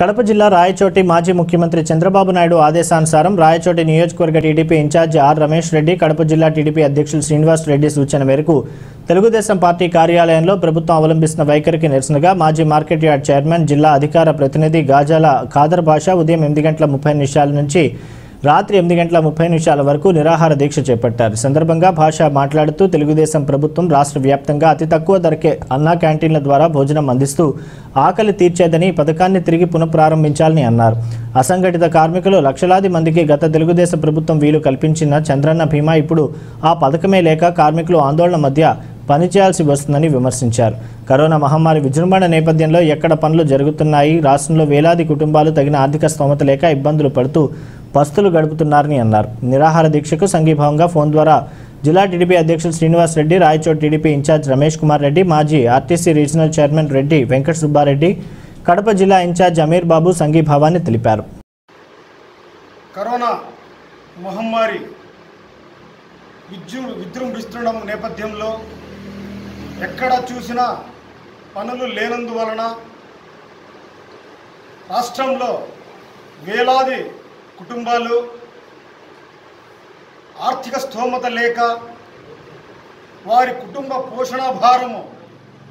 కడప జిల్లా రాయచోటి మాజీ ముఖ్యమంత్రి చంద్రబాబు నాయడు ఆదేశానుసారం రాయచోటి నియోజకవర్గ TDP incharge R Ramesh Reddy Kadapa జిల్లా టీడీపీ అధ్యక్షులు శ్రీనివాస్ రెడ్డి సూచన మేరకు తెలుగు దేశం పార్టీ కార్యాలయంలో ప్రభుత్వం అవలంబిస్తున్న వైఖరికి నిరసనగా మాజీ మార్కెట్ యార్డ్ చైర్మన్ జిల్లా అధికార ప్రతినిధి గాజాలా ఖాదర్ భాషా ఉదయం 8:30 నుంచి రాత్రి 8:30 వరకు నిరాహార దీక్ష చేపట్టారు। సందర్భంగా భాషా మాట్లాడుతూ తెలుగుదేశం ప్రభుత్వం రాష్ట్ర వ్యాప్తంగా అతి తక్కువ ధరకే అన్న క్యాంటీన్ల ద్వారా భోజనం అందిస్తూ ఆకలి తీర్చేదని పథకాన్ని తిరిగి పునఃప్రారంభించాలని అన్నారు। అసంఘటిత కార్మికులు లక్షలాది మందికి గత తెలుగుదేశం ప్రభుత్వం వీలు కల్పించిన చంద్రన్న భీమా ఇప్పుడు ఆ పథకమే లేక కార్మికులు ఆందోళన మధ్య పని చేయాల్సి వస్తుందని విమర్శించారు। కరోనా మహమ్మారి విజృంభణ నేపథ్యంలో ఎక్కడ పనులు జరుగుతున్నాయి, రాష్ట్రంలో వేలాది కుటుంబాలు తగిన ఆర్థిక స్తోమత లేక ఇబ్బందులు పడుతూ పస్తులు గడుపుతున్నారని అన్నారు। నిరాహార దీక్షకు సంఘీభావంగా ఫోన్ ద్వారా జిల్లా టీడీపీ అధ్యక్షులు శ్రీనివాస్ రెడ్డి, రాయచోటి టీడీపీ ఇన్ఛార్జ్ రమేష్ కుమార్ రెడ్డి, మాజీ RTC regional chairman Reddy Venkat Subbareddy, Kadapa జిల్లా ఇన్ఛార్జ్ అమీర్ బాబు సంఘీభావాన్ని తెలిపారు। కరోనా మహమ్మారి విజృంభిస్తుండడం నేపథ్యంలో ఎక్కడ చూసినా పనులు లేనందువలన రాష్ట్రంలో వేలాది కుటుంబాలు ఆర్థిక స్తోమత లేక వారి కుటుంబ పోషణ భారము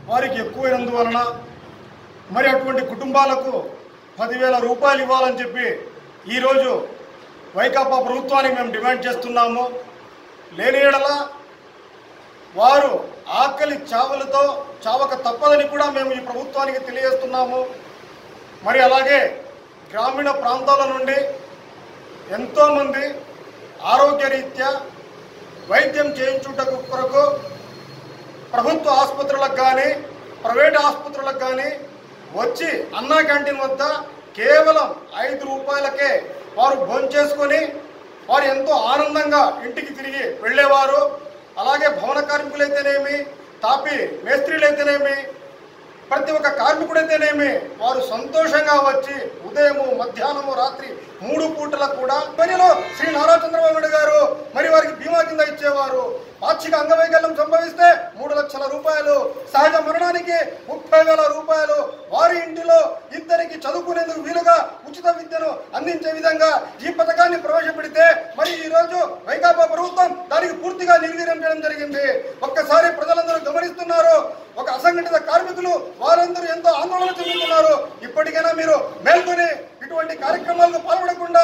వారికి ఎక్కువైనందువలన మరి అటువంటి కుటుంబాలకు 10,000 రూపాయలు ఇవ్వాలని చెప్పి ఈరోజు వైకాపా ప్రభుత్వానికి మేము డిమాండ్ చేస్తున్నాము। లేని ఎడల వారు ఆకలి చావులతో చావక తప్పదని కూడా మేము ఈ ప్రభుత్వానికి తెలియజేస్తున్నాము। మరి అలాగే గ్రామీణ ప్రాంతాల నుండి ఎంతోమంది ఆరోగ్యరీత్యా వైద్యం చేయించుటకు కొరకు ప్రభుత్వ ఆసుపత్రులకు కానీ ప్రైవేట్ ఆసుపత్రులకు కానీ వచ్చి అన్నా క్యాంటీన్ వద్ద కేవలం 5 రూపాయలకే వారు భోంచేసుకొని వారు ఎంతో ఆనందంగా ఇంటికి తిరిగి వెళ్ళేవారు। అలాగే భవన కార్మికులైతేనేమి, తాపీ మేస్త్రీలైతేనేమి, ప్రతి ఒక్క కార్మికుడైతేనేమి వారు సంతోషంగా వచ్చి ఉదయము, మధ్యాహ్నము, రాత్రి 3 పూటల కూడా పనిలో శ్రీ నారా చంద్రబాబు నాయుడు గారు మరి వారికి బీమా కింద ఇచ్చేవారు। పాక్షిక అంగవైకల్యం సంభవిస్తే 3 లక్షల రూపాయలు, సహజ మరణానికి 30,000 రూపాయలు, వారి ఇంటిలో ఇద్దరికి చదువుకునేందుకు వీలుగా ఉచిత విద్యను అందించే విధంగా ఈ పథకాన్ని ప్రవేశపెడితే మరి ఈరోజు వైకాపా ప్రభుత్వం దానికి పూర్తిగా నిర్వీర్యం చేయడం జరిగింది। ఒక్కసారి ప్రజలందరూ గమనిస్తున్నారు, ఒక అసంఘటిత కార్మికులు వారందరూ ఎంతో ఆందోళన చెందుతున్నారు। ఇప్పటికైనా మీరు మేల్కొని ఇటువంటి కార్యక్రమాలకు పాల్పడకుండా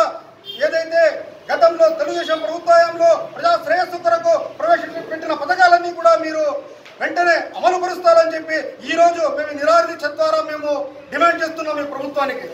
ఏదైతే గతంలో తెలుగుదేశం ప్రభుత్వంలో ప్రజా శ్రేయస్సు కొరకు ప్రవేశపెట్టిన పథకాలన్నీ కూడా మీరు వెంటనే అమలుపరుస్తారని చెప్పి ఈరోజు మేము నిరాహార దీక్ష ద్వారా మేము డిమాండ్ చేస్తున్నాము ప్రభుత్వానికి।